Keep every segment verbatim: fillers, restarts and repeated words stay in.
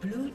Blue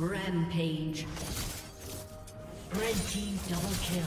Rampage. Red team double kill.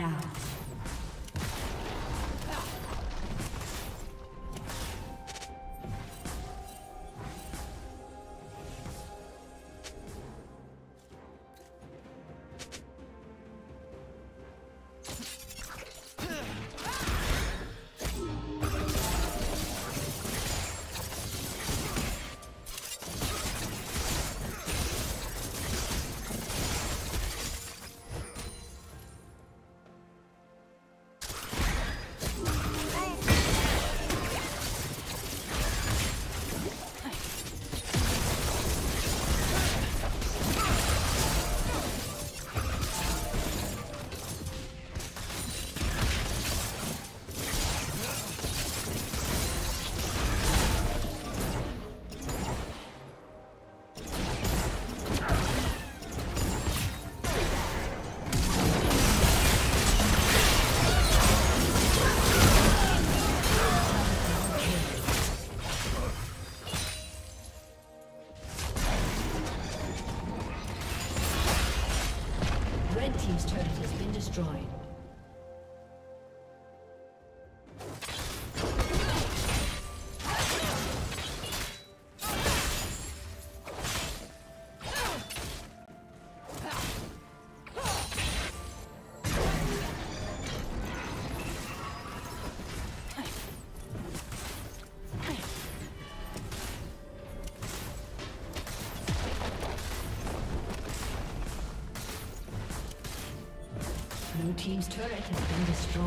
down. Blue team's turret has been destroyed. Team's turret has been destroyed.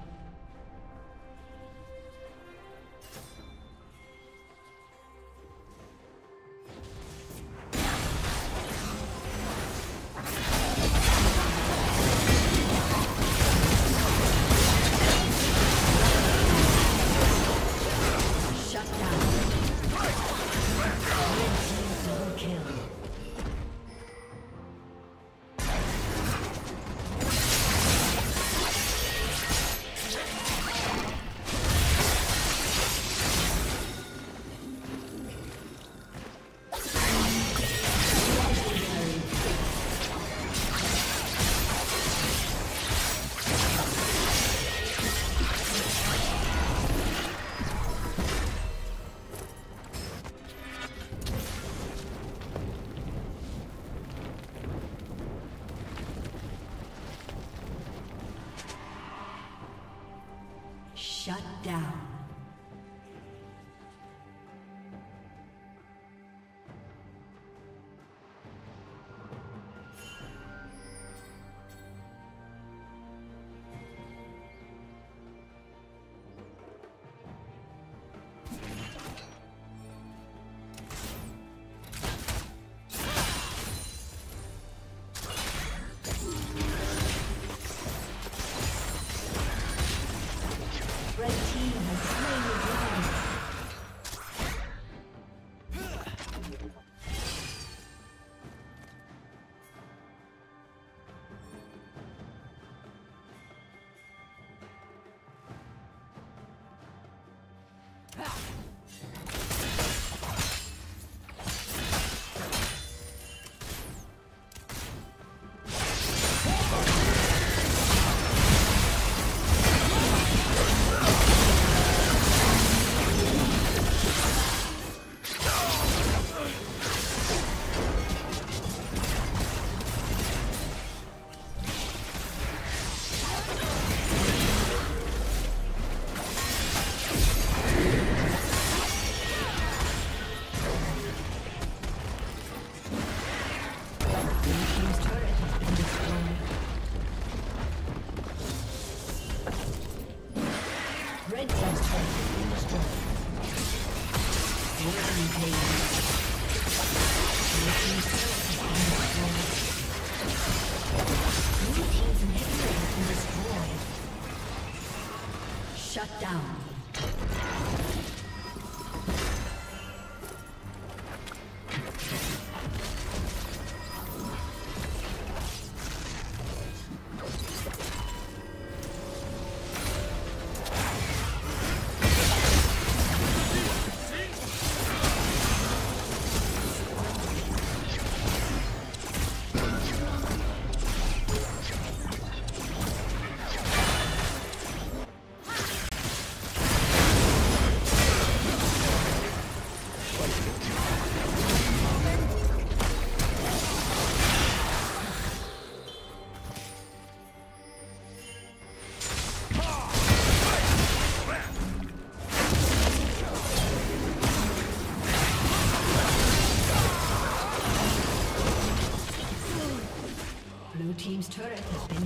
Shut down. We're in pain. Shut down. Team's turret has been